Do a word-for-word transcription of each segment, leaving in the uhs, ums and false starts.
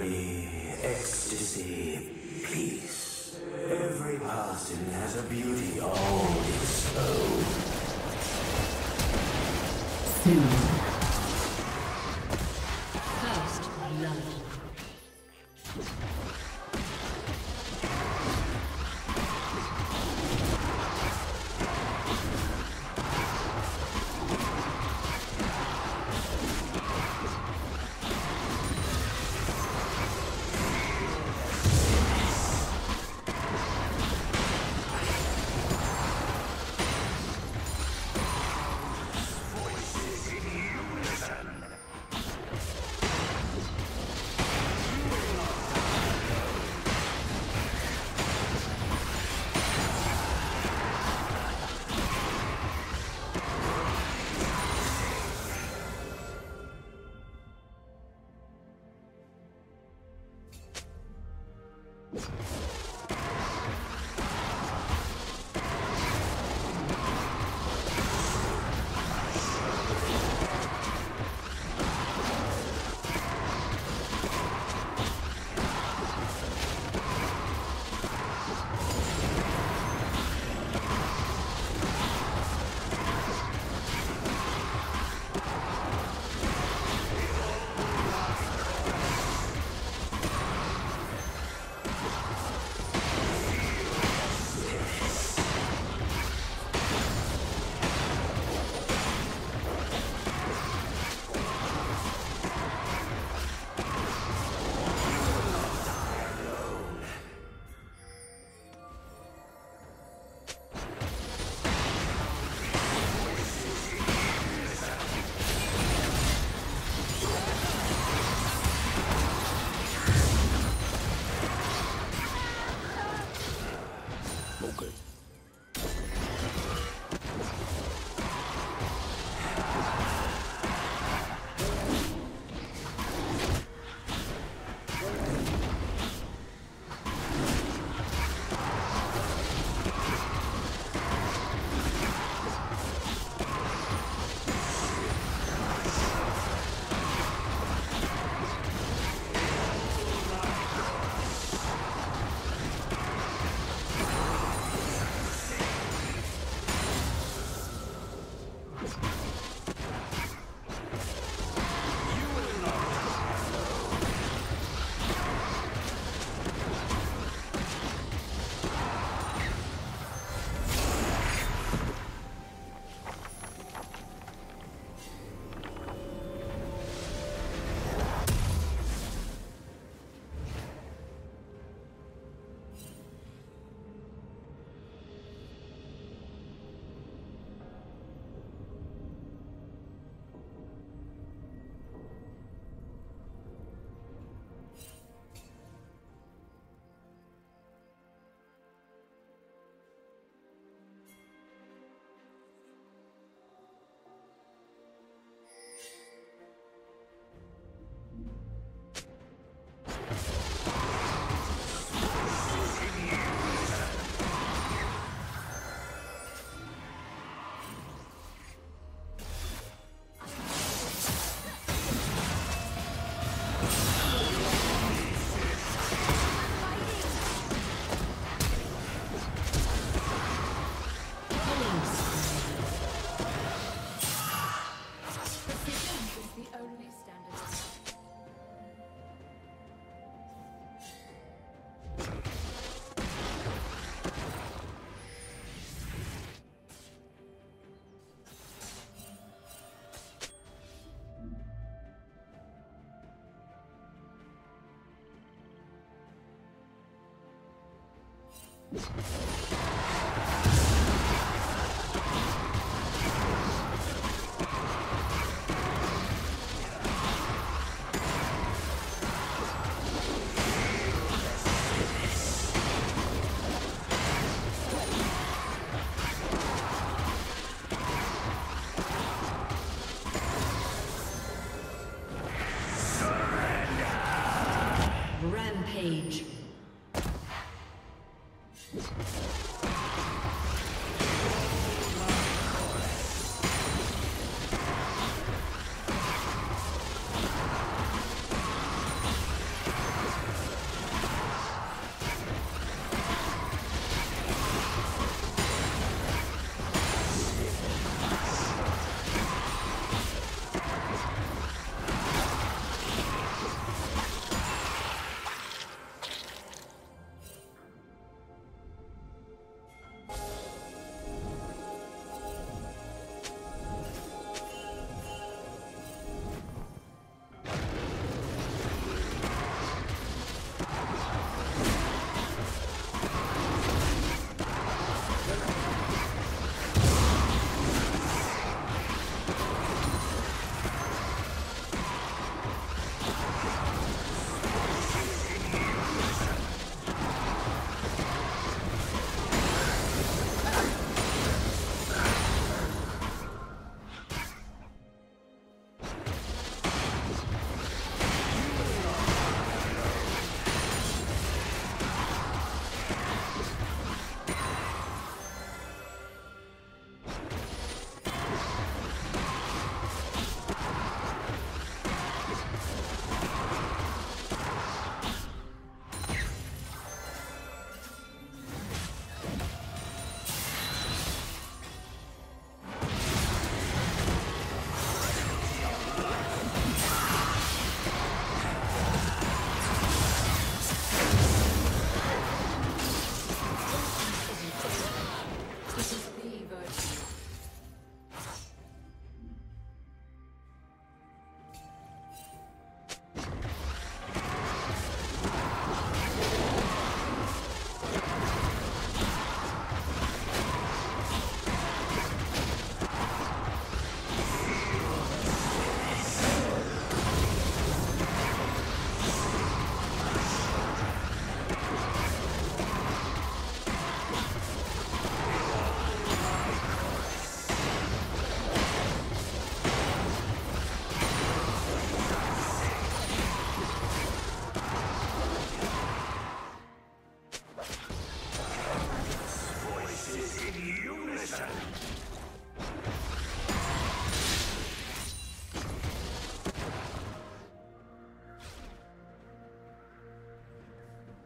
harmony, ecstasy, peace. Every person has a beauty all its own. Soon.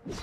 You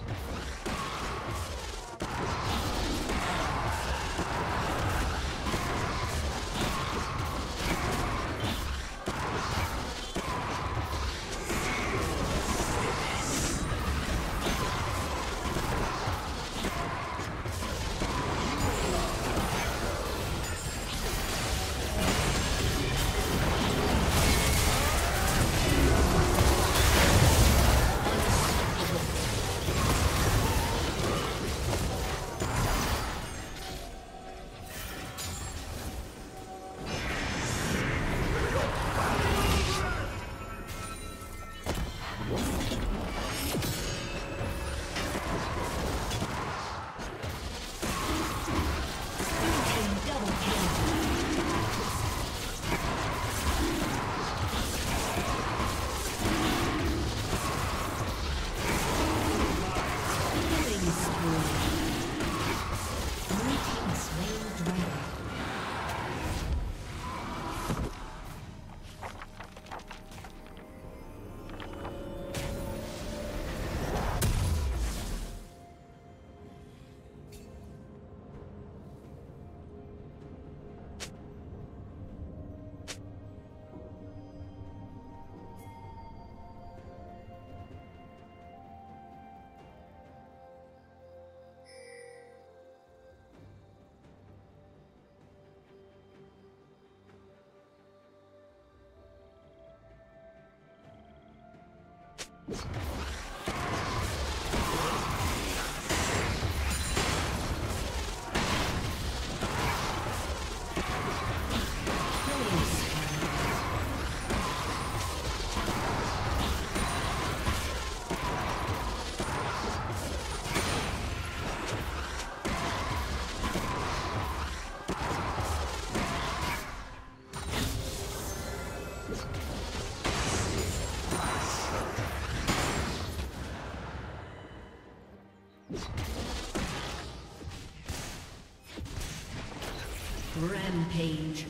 Rampage.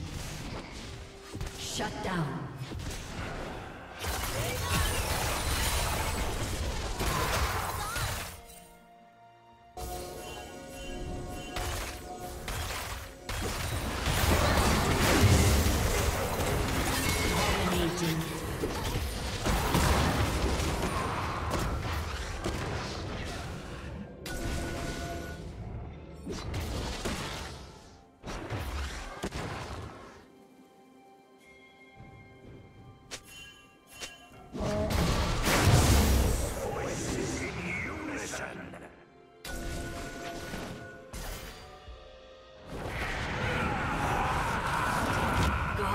Shut down.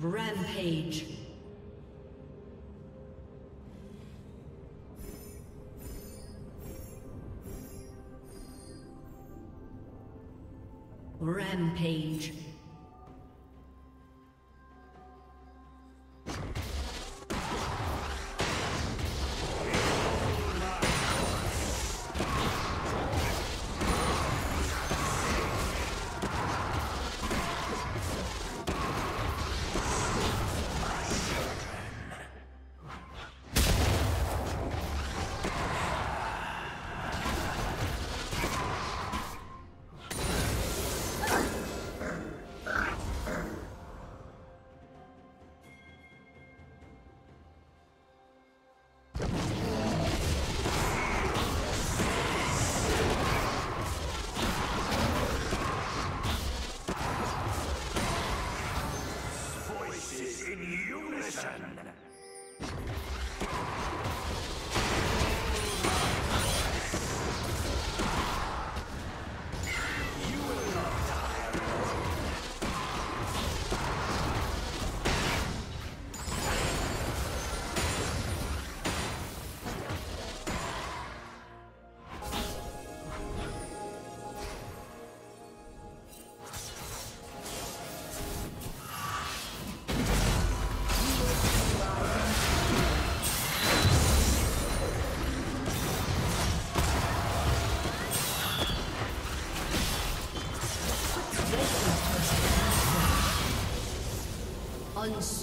Rampage. Rampage.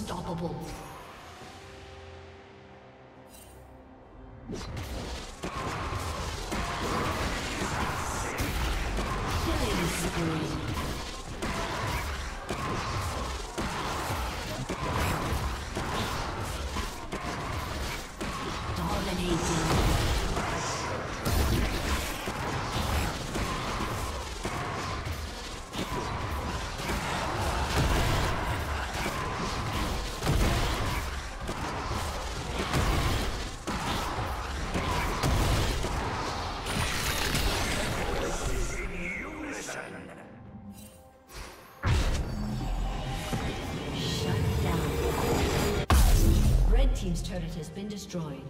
Unstoppable. Team's turret has been destroyed.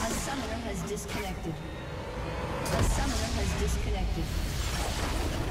A summoner has disconnected. A summoner has disconnected.